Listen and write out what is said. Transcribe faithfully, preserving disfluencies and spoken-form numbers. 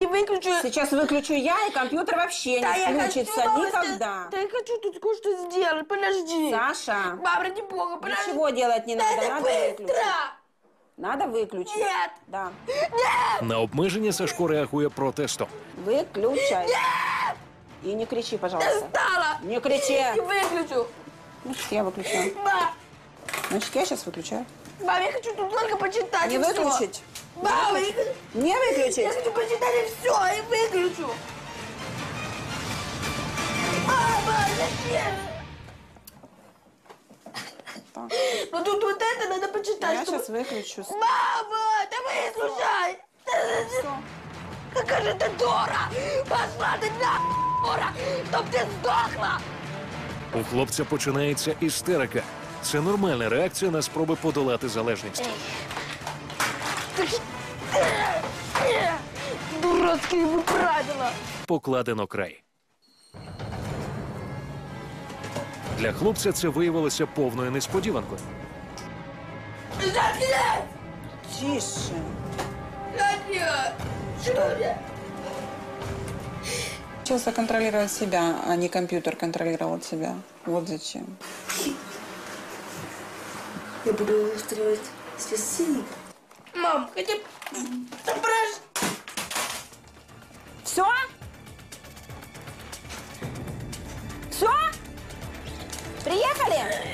Выключу. Сейчас выключу я, и компьютер вообще да, не включится никогда. Да я хочу тут кое-что сделать, подожди. Саша, бабра, не бога, подожди. Ничего делать не надо, надо, надо выключить. Надо выключить. Нет. Да. Нет. На обмеження Сашко реагує протестом. Выключай. Нет. И не кричи, пожалуйста. Достала. Не кричи. Не выключу. Значит, я выключаю. Ба. Значит, я сейчас выключаю. Баба, я хочу тут только почитать. Не выключить. Баба, не выключить. Я хочу почитать и все, и выключу. Баба, зачем? Так. Ну тут вот это надо почитать. Я чтобы... сейчас выключу. Баба, давай слушай. Какая же ты дура. Пошла ты на дура, чтоб ты сдохла. У хлопця починається істерика. Це нормальна реакція на спроби подолати залежність. Дурацькі йому правила. Покладено край. Для хлопця це виявилося повною несподіванкою. Тише. Учился контролировать себя, а не компьютер контролировал себя. Вот зачем. Я буду устраивать связь. Мам, хотя бы... Все? Все? Приехали?